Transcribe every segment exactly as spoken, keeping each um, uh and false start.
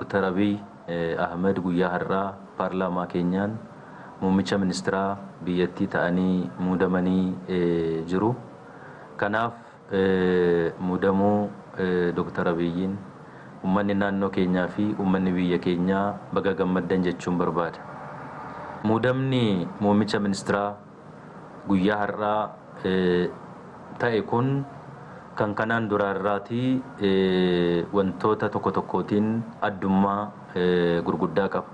Dokter Abiy Ahmed guyyaa har'aa paarlaamaa keenyaan muummicha ministeeraa biyyattii ta'anii muudamanii jiru. Kanaaf muudamuu Dokter Abiyyiin ummanni naannoo keenyaa fi ummanni biyya keenyaa baga gammaddan jechuun barbaada. Muudamni muummicha ministeeraa guyyaa har'aa ta'e kun kan kanaan dura irraatii wantoota tokko tokkootiin addummaa gurguddaa qaba.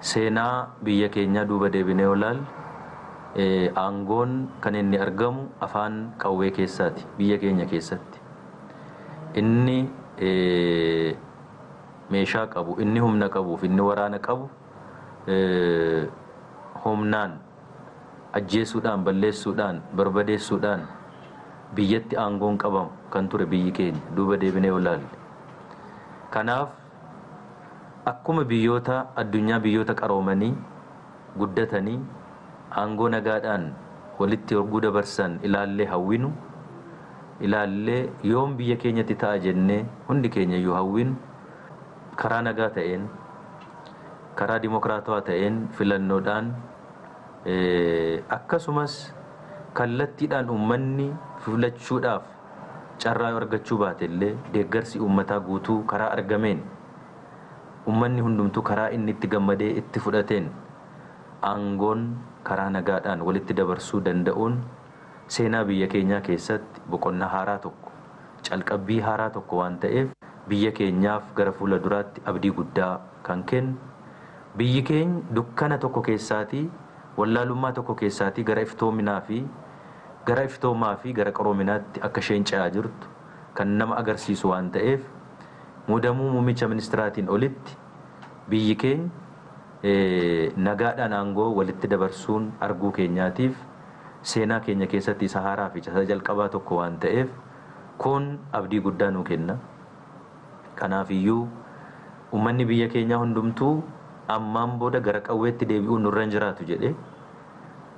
Seenaa biyya keenyaa duuba deebinee olaal aangoon kan inni argamu afaan qawwee keessaati, biyya keenya keessatti. Inni meeshaa qabu, inni humna qabu, inni waraana qabu humnaan ajjeesuudhaan, balleessuudhaan, barbadeessuudhaan biyyatti aangoon qabamu kan ture biyyi keenya duuba deebinee olaal. Kanaaf akkuma biyyoota addunyaa biyyoota qaroomanii guddatanii aangoo nagaadhaan walitti erguu dabarsan ilaallee hawwinu, ilaallee yoom biyya keenyatti ta'a jennee hundi keenya yoo hawwinu karaa nagaa ta'een, karaa dimokiraatawaa ta'een filannoodhaan akkasumas kallattiidhaan ummanni fulachuudhaaf carraa argachuu baatellee deeggarsi ummataa guutuu karaa argameen ummanni hundumtuu karaa inni itti gammadee itti fudhateen aangoon karaa nagaadhaan walitti dabarsuu danda'uun seenaa biyya keenyaa keessatti boqonnaa haaraa tokko, calqabbii haaraa tokko waan ta'eef biyya keenyaaf gara fuula duraatti abdii guddaa kan kennu, biyyi keenya dukkana tokko keessaatii wallaalummaa tokko keessaatii gara iftoominaa fi gara iftoomaa fi gara qaroominaatti akka isheen ce'aa jirtu kan nama agarsiisu waan ta'eef muudamuu muummicha ministeeraatiin olitti biyyi keenya nagaadhaan aangoo walitti dabarsuun arguu keenyaatiif seenaa keenya keessatti isa haaraa fi isa jalqabaa tokko waan ta'eef kun abdii guddaa nuu kenna. Kanaafiyyuu ummanni biyya keenyaa hundumtuu ammaan booda gara qawweetti deebi'uu nurra hin jiraatu jedhee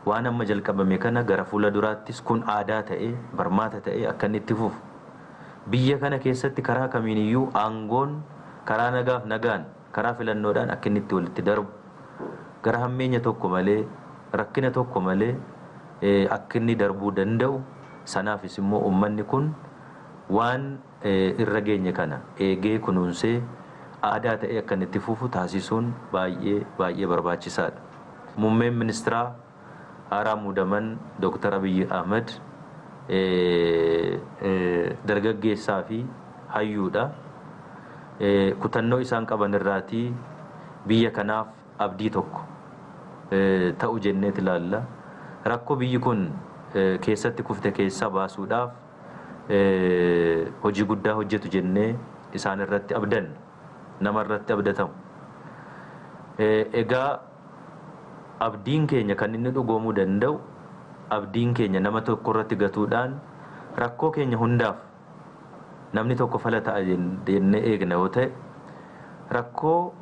waan amma jalqabame kana gara fuula duraattis kun aadaa ta'ee barmaata ta'ee akka inni itti fufu. Biyya kana keessatti karaa kamiiniyyuu aangoon karaa nagaaf nagaan karaa filannoodhaan akka inni itti walitti darbu gara hammeenya tokko malee rakkina tokko malee akka inni darbuu danda'u sanaafis immoo ummanni kun waan irra geenye kana eegee kunuunsee aadaa ta'ee akka inni itti fufu taasisuun baay'ee baay'ee barbaachisaadha. Muummeen ministeeraa haaraa muudaman Dokter Abiy Ahmed dargaggeessaa fi hayyuudha. Kutannoo isaan qaban irraatii biyya kanaaf abdii tokko ta'u jenneet ilaalla. Rakkoo biyyi kun keessatti kufte keessaa baasuudhaaf hojii guddaa hojjetu jennee isaan irratti abdan, nama irratti abdatamu. Egaa abdiin keenya kan inni dhugoomuu danda'u abdiin keenya nama tokko irratti gatuudhaan rakkoo keenya hundaaf namni tokko fala ta'a jennee eegna yoo ta'e rakkoo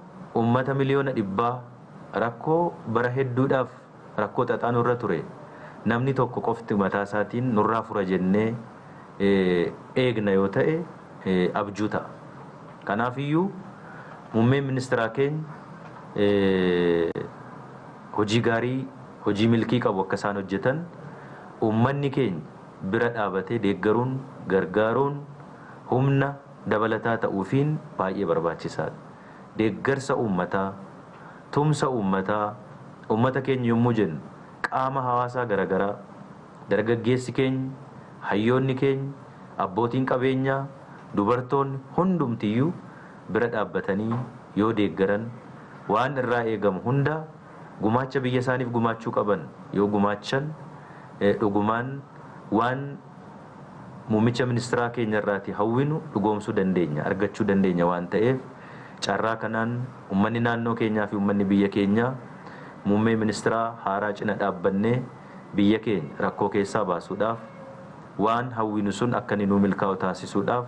ummata miliyoona dhibbaa, rakkoo bara hedduudhaaf rakkoo xaxaa nurra ture namni tokko qofti mataa isaatiin nurraa fura jennee eegna yoo ta'e abjuu ta'a. Kanaafiyyuu muummeen ministeeraa keenya hojii gaarii, hojii milkii qabu akka isaan hojjetan ummanni keenya bira dhaabatee deeggaruun, gargaaruun humna dabalataa ta'uufiin baay'ee barbaachisaadha. Deeggarsa ummataa, tumsa ummataa, ummata keenya yommuu jennu qaama hawaasaa garaagaraa dargaggeessi keenya, hayyoonni keenya, abbootiin qabeenyaa, dubartoonni hundumtiyyuu bira dhaabbatanii yoo deeggaran waan irraa eegamu hundaa gumaacha biyya isaaniif gumaachuu qaban yoo gumaachan dhugumaan waan muummicha ministeeraa keenya irraatii hawwinu dhugoomsuu dandeenya, argachuu dandeenya waan ta'eef carraa kanaan ummanni naannoo keenyaa fi ummanni biyya keenyaa muummee ministeeraa haaraa cina dhaabbannee biyya keenya rakkoo keessaa baasuudhaaf waan hawwinu sun akka inni nuu milkaa'u taasisuudhaaf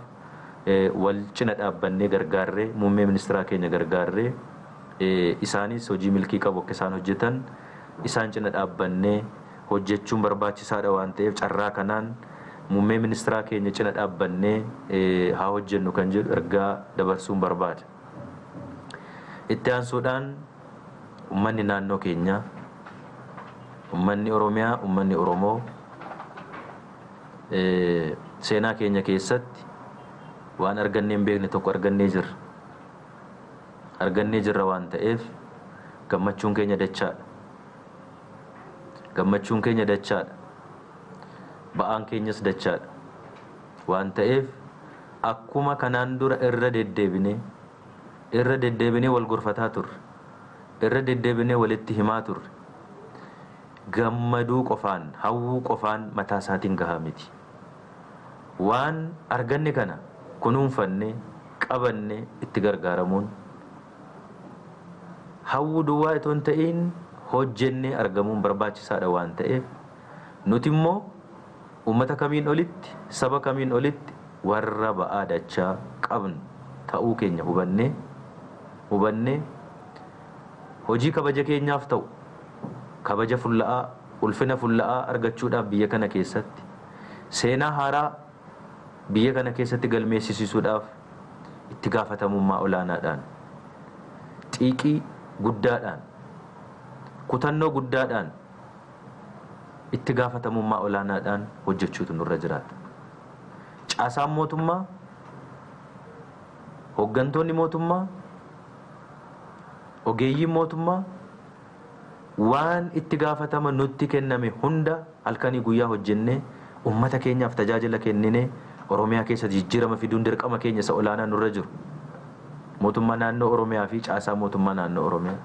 wal cina dhaabbannee gargaarree muummee ministeeraa keenya gargaarree isaanis hojii milkii qabu akka isaan hojjetan isaan cina dhaabbannee hojjechuun barbaachisaadha waan ta'eef carraa kanaan muummee ministeeraa keenya cina dhaabbannee haa hojjennu kan jedhu ergaa dabarsuun barbaada. itti aansuudhaan ummanni naannoo keenya, ummanni Oromiyaa, ummanni Oromoo eh seenaa keenya keessatti waan arganne hin beekne tokko arganne jirra. Arganne jirra waan ta'eef gammachuun keenya dachaadha. Gammachuun keenya dachaadha. Ba'aan keenyas dachaadha. Waan ta'eef akkuma kanaan dura irra deddeebine irra deddeebine wal gorfataa turre. Irra deddeebine walitti himaa turre. Gammaduu qofaan, hawwuu qofaan mataa isaatiin gahaa miti. Waan arganne kana kunuunfanne, qabanne itti gargaaramuun hawwuu duwwaa itoo hin ta'in hojjennee argamuun barbaachisaadha waan ta'eef nuti immoo ummata kamiin olitti, saba kamiin olitti warra ba'aa dachaa qabnu ta'uu keenya hubanne hubanne hojii kabaja keenyaaf ta'u kabaja fulla'aa, ulfina fulla'aa argachuudhaaf biyya kana keessatti seenaa haaraa biyya kana keessatti galmeessisuudhaaf itti gaafatamummaa olaanaadhaan xiiqii guddaadhaan kutannoo guddaadhaan itti gaafatamummaa olaanaadhaan hojjechuutu nurra jiraata. Caasaan mootummaa, hoggantoonni mootummaa, ogeeyyii mootummaa waan itti gaafatama nutti kenname hunda halkanii guyyaa hojjenne ummata keenyaaf tajaajila kennine Oromiyaa keessa jijjiirama fiduun dirqama keenya isa olaanaa nurra jiru. Mootummaa naannoo Oromiyaa fi caasaa mootummaa naannoo Oromiyaa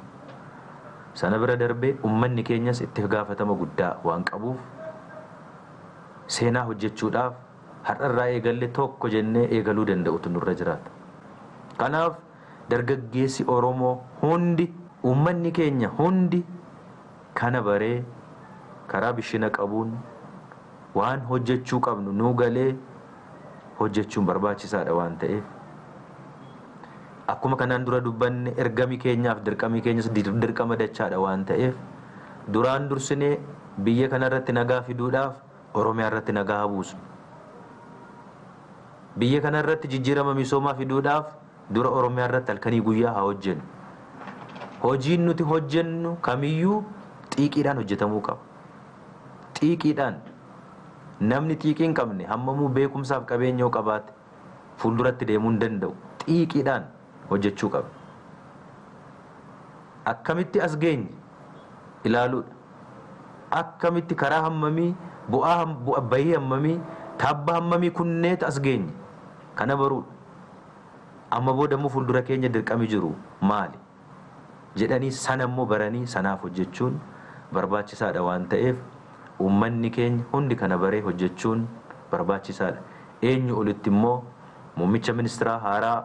sana bira darbee ummanni keenyas itti gaafatama guddaa waan qabuuf seenaa hojjechuudhaaf har'arraa eegalle tokko jennee eegaluu danda'utu nurra jiraata. Kanaaf dargaggeessi Oromoo hundi ummanni keenya hundi kana baree karaa bishina qabuun waan hojjechuu qabnu nuu galee hojjechuun barbaachisaadha waan ta'eef akkuma kanaan dura dubbanne ergami keenyaaf dirqami keenyas dirqama dachaadha waan ta'eef duraan dursinee biyya kana irratti nagaa fiduudhaaf Oromiyaa irratti nagaa buusu, biyya kana irratti jijjiirama misoomaa fiduudhaaf dura Oromiyaa irratti halkanii guyyaa haa hojjennu. Hojiin nuti hojjennu kamiyyuu xiiqiidhaan hojjetamuu qaba. Xiiqiidhaan namni xiiqiin qabne hammamuu beekumsaaf qabeenyoo qabaate fulduratti deemuu hin danda'u. Xiiqiidhaan hojjechuu qaba. Akkamitti as geenye ilaaluudha. Akkamitti karaa hammamii, bu'aa bu'abbayii hammamii, tabba hammamii kunneet as geenye kana baruudha. Amma boodamuu fuldura keenya dirqami jiru maali jedhanii sanammoo baranii sanaaf hojjechuun barbaachisaadha waan ta'eef ummanni keenya hundi kana baree hojjechuun barbaachisaadha. Eenyu olitti immoo muummicha ministeera haaraa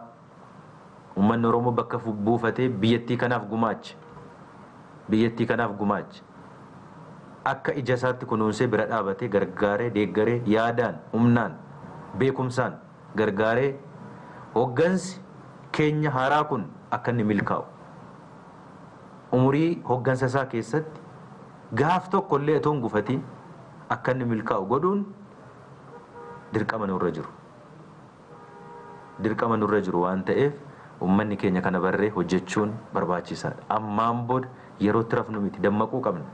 ummanni Oromoo bakka buufatee biyyattii kanaaf gumaacha biyyattii kanaaf gumaacha akka ija isaatti kunuunsee bira dhaabatee gargaaree deeggaree yaadaan humnaan beekumsaan gargaaree hoggansi keenya haaraa kun akka inni milkaa'u umurii hoggansa isaa keessatti gaaf tokko illee itoo hin gufatin akka inni milkaa'u godhuun dirqama nurra jiru. Dirqama nurra jiru waan ta'eef ummanni keenya kana barree hojjechuun barbaachisaadha. Ammaan booda yerootti rafnu miti, dammaquu qabna.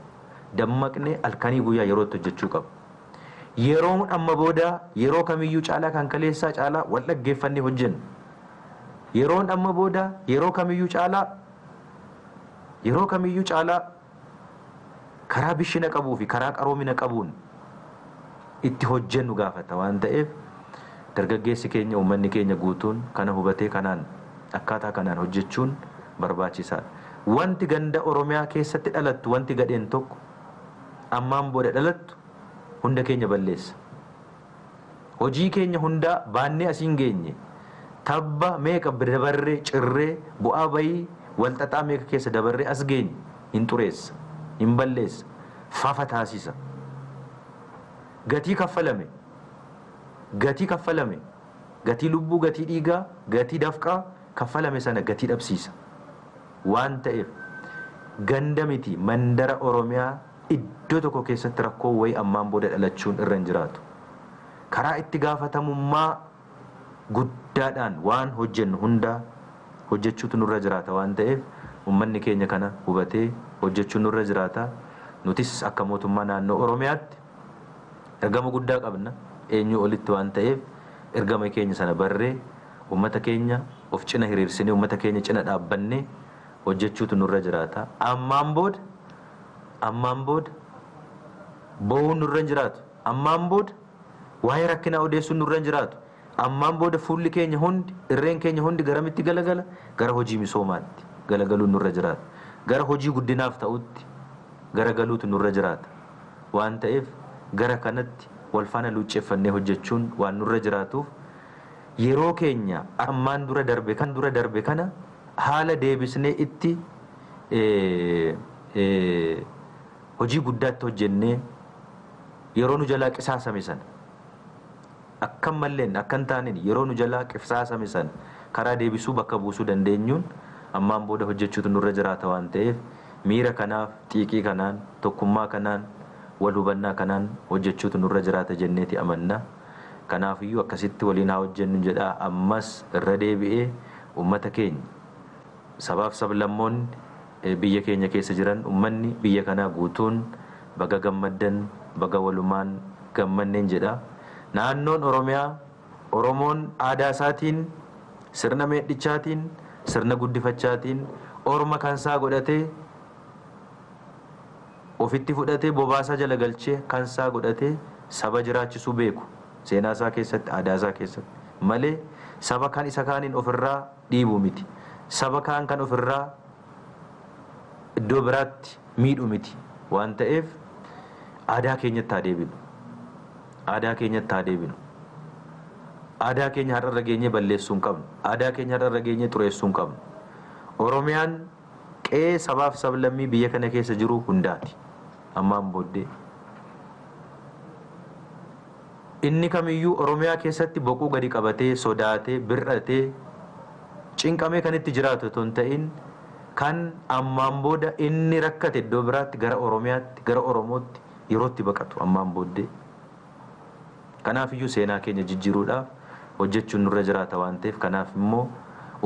Dammaqnee halkanii guyyaa yerootti hojjechuu qabna. Yeroon amma booda yeroo kamiyyuu caalaa kan kaleessaa caalaa wal dhaggeeffannee hojjennu. Yeroon amma booda yeroo kamiyyuu caalaa yeroo kamiyyuu caalaa karaa bishina qabuu fi karaa qaroomina qabuun itti hojjennu gaafata waan ta'eef dargaggeessi keenya ummanni keenya guutuun kana hubatee kanaan akkaataa kanaan hojjechuun barbaachisaadha. Wanti ganda Oromiyaa keessatti dhalattu wanti gadheen tokko ammaan booda dhalattu hunda keenya balleessa. Hojii keenya hunda baannee asiin geenye tabba meeqa dabarree cirree bu'aa bayii wal xaxaa meeqa keessa dabarree as geenye hin xureessa. Imballes fafa taasisa. Gati kaffalame, gati kaffalame, gati lubbu, gati dhiiga, gati dafqa kaffalame sana gati dhabsiisa waan ta'eef gandamiti mandara Oromiyaa iddoo tokko keessatti rakkoo wayi ammaan booda dhalachuun irra hin jiraatu. Karaa itti gaafatamummaa guddaadhaan waan hojjennu hunda hojjechuutu nurra jiraata waan ta'eef ummanni keenya kana hubatee hojjechuu nurra jiraata. Nutis akka mootummaa naannoo Oromiyaatti ergama guddaa qabna. Eenyu olitti waan ta'eef ergama keenya sana barree ummata keenya of cina hiriirsinee ummata keenya cina dhaabbannee hojjechuutu nurra jiraata. Ammaan booda ammaan booda boowuun nurra jiraatu. Ammaan booda waa'ee rakkinaa odeessuun nurra jiraatu. Ammaan booda fuulli keenya hundi irreen keenya hundi garamitti galagala gara hojii misoomaatti galagaluun nurra jiraata. Gara hojii guddinaaf ta'utti garagaluutu nurra jiraata. Waan ta'eef gara kanatti wal faana luucceffannee hojjechuun waan nurra jiraatuuf yeroo keenya ammaan dura darbe kan dura darbe kana haala deebisnee itti ee ee hojii guddaatti hojjennee yeroo nu jalaa qisaasame sana akkam malleen akkan taanin yeroo nu jalaa qisaasame sana karaa deebisuu bakka buusuu dandeenyuun ammaan booda hojjechuutu nurra jiraata waan ta'eef miira kanaaf xiiqii kanaan tokkummaa kanaan wal hubannaa kanaan hojjechuutu nurra jiraata jenneeti amanna. Kanaafiyyuu akkasitti waliin haa hojjennu jedha. Ammas irra deebi'ee ummata keenya sabaaf sablammoonni biyya keenya keessa jiran ummanni biyya kanaa guutuun baga gammaddan baga walumaan gammanneen jedha. Naannoon Oromiyaa Oromoon aadaa isaatiin sirna meedhichaatiin sirna guddifachaatiin orma kansaa godhatee ofitti fudhatee bobaasa jala galchee kansaa godhatee saba jiraachisuu beeku seenaasaa keessatti aadaasaa keessatti malee saba kan isa kaaniin ofirraa dhiibu miti. Saba kan kan ofirraa iddoo biraatti miidhu miti waan ta'eef aadaa keenyatti haa deebinu. Aadaa keenyatti haa deebinu. Aadaa keenya har'a dhageenyee balleessuu hin qabnu. Aadaa keenya har'a dhageenyee tureessuu hin qabnu. Oromiyaan qee sabaaf sablammii biyya kana keessa jiru hundaati. Ammaan booddee inni kamiyyuu Oromiyaa keessatti boquu gadi qabatee sodaatee bir'atee cinqamee kan itti jiraatu ton ta'in kan ammaan booda inni rakkate iddoo biraatti gara Oromiyaatti gara Oromootti yerootti baqatu ammaan booddee. Kanaafiyyuu seenaa keenya jijjiiruudhaaf hojjechuun nurra jiraata waan ta'eef kanaaf immoo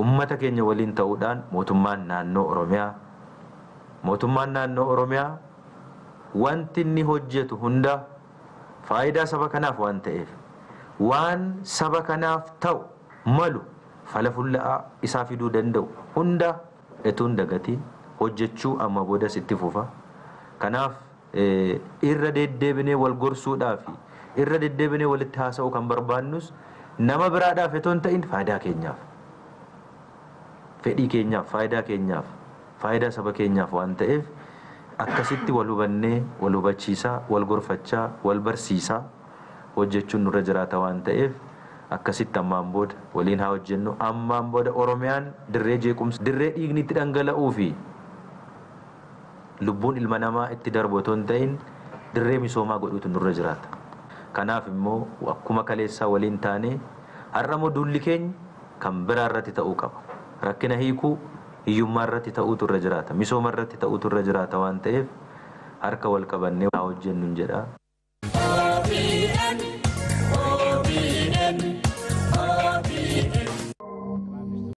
ummata keenya waliin ta'uudhaan mootummaan naannoo Oromiyaa mootummaan naannoo Oromiyaa wanti inni hojjetu hunda faayidaa saba kanaaf waan ta'eef waan saba kanaaf ta'u malu falafullaa isaa fiduu danda'u hunda etuun dagatiin hojjechuu amma booda sitti fufa. Kanaaf irra deddeebinee wal gorsuudhaaf irra deddeebinee walitti haasa'uu kan barbaannus nama biraadhaaf etuun ta'in faayidaa keenyaaf fedhii keenyaaf faayidaa keenyaaf faayidaa saba keenyaaf waan ta'eef akkasitti wal hubannee wal hubachiisaa wal gorfachaa wal barsiisaa hojjechuun nurra jiraata waan ta'eef akkasitti ammaan booda waliin haa hojjennu. Ammaan booda Oromiyaan dirree jeequmsa dirree dhiigni itti dhangala'uu fi lubbuun ilma namaa itti darbu otoo hin ta'in dirree misoomaa godhuutu nurra jiraata. Kanaaf immoo akkuma kaleessaa waliin taanee har'a moo duulli keenya kan biraa irratti ta'uu qaba. Rakkina hiikuu hiyyummaa irratti ta'uutu irra jiraata. Misooma irratti ta'uutu irra jiraata waan ta'eef harka wal qabannee haa hojjennu jedha.